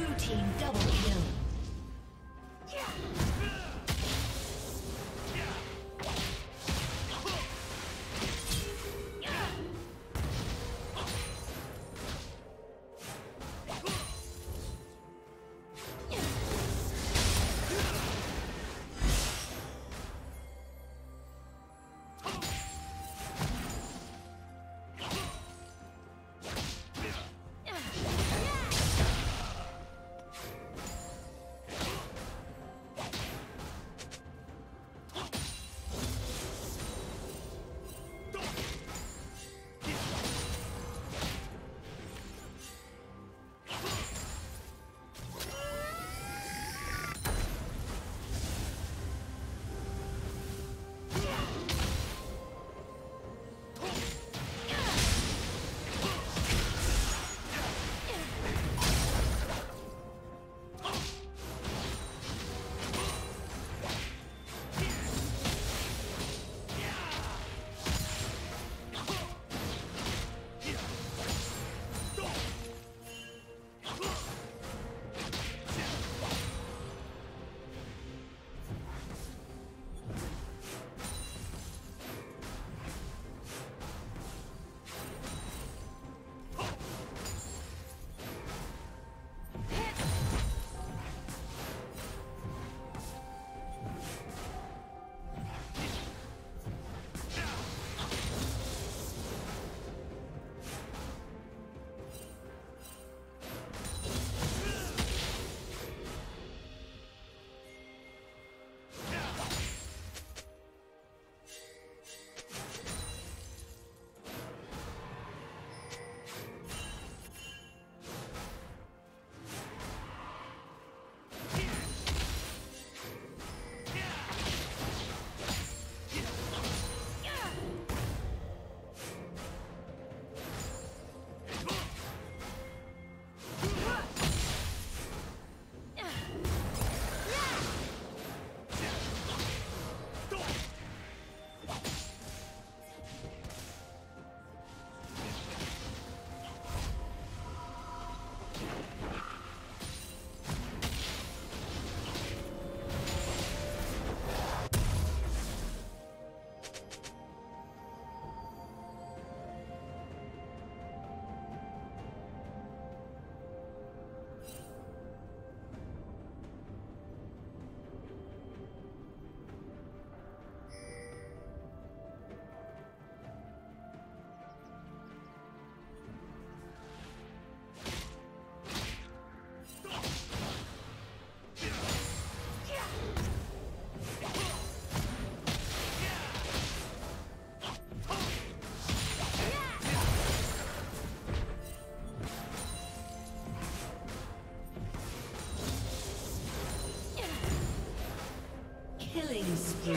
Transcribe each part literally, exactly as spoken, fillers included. Blue team double kill. Killing spree.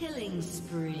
Killing spree.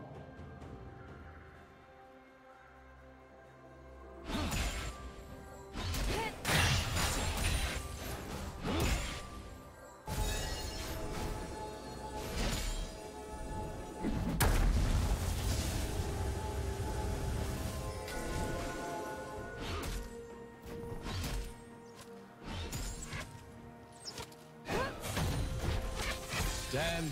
Stand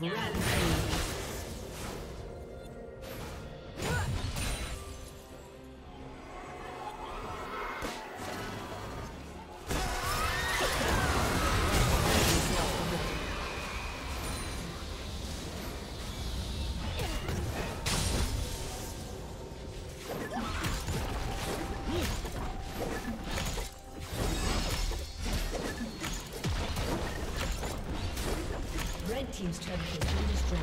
Rampage. turret has been destroyed.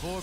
For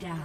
Down.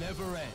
Never end.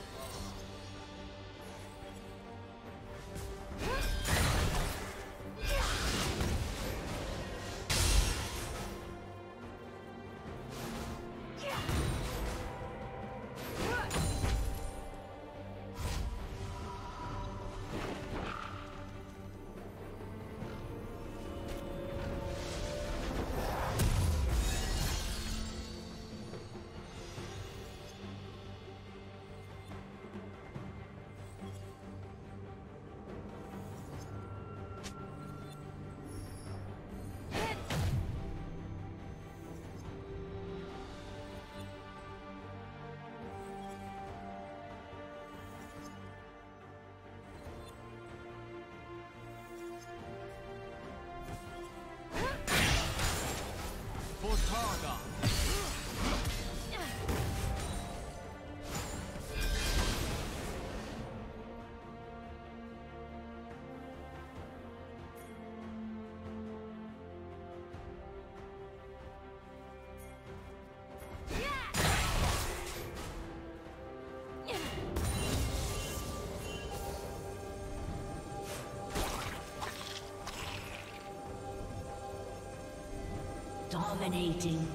Dominating.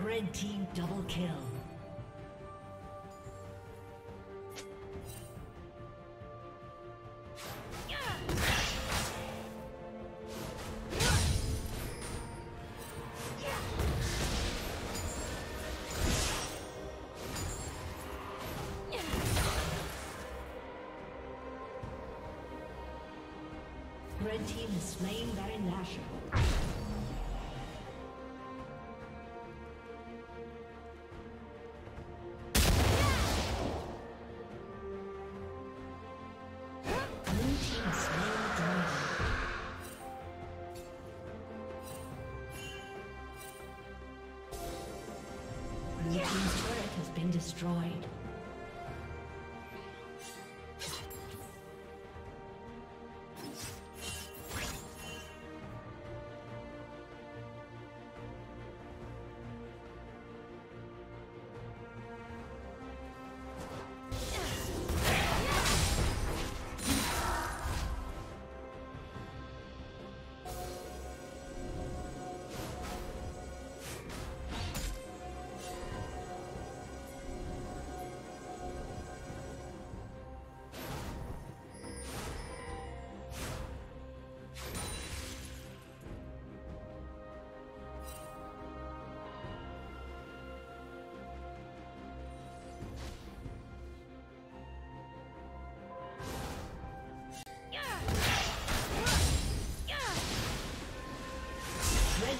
Red team double kill. Red team is slain Baron Nashor. Destroyed.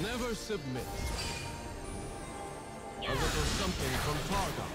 Never submit. A little something from Targon.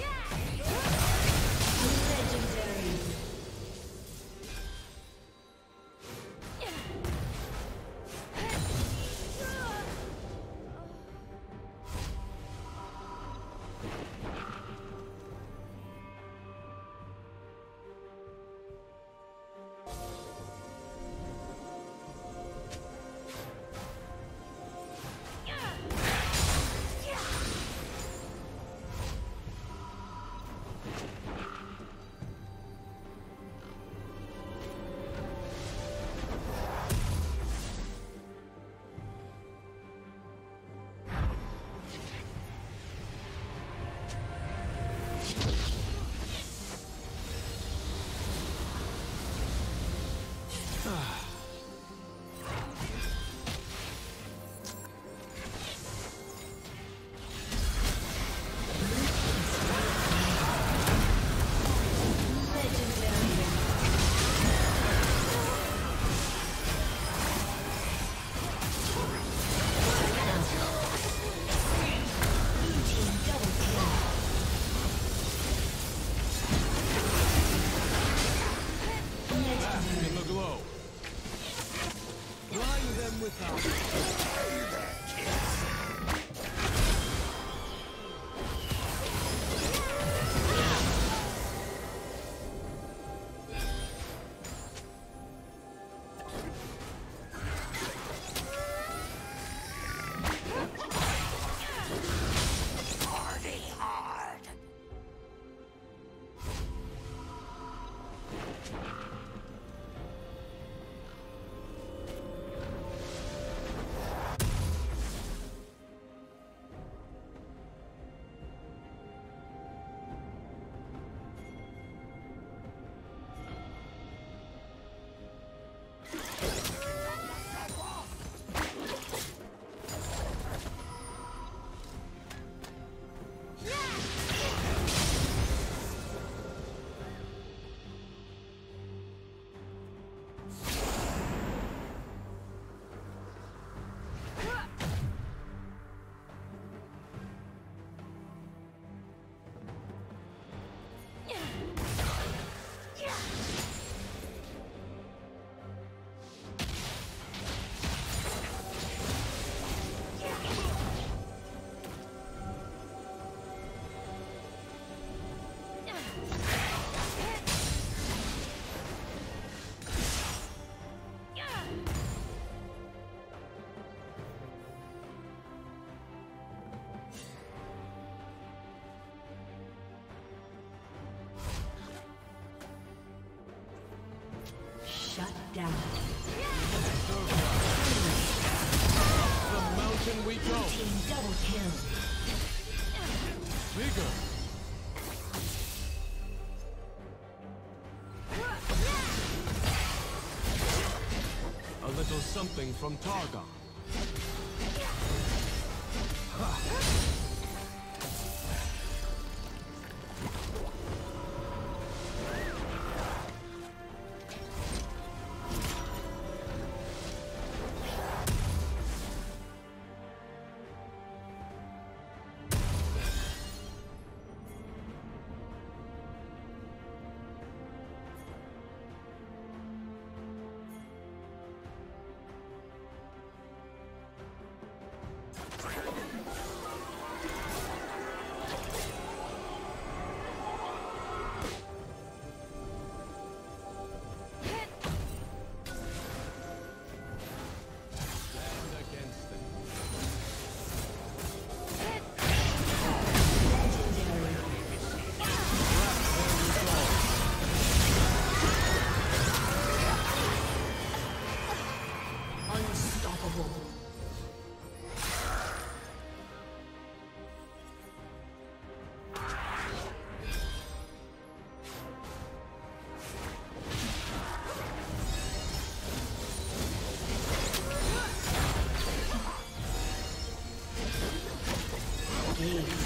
Yeah. Legendary. Yeah. down. The mountain we go. Team double kill. Bigger. A little something from Targa. Ha. Yes.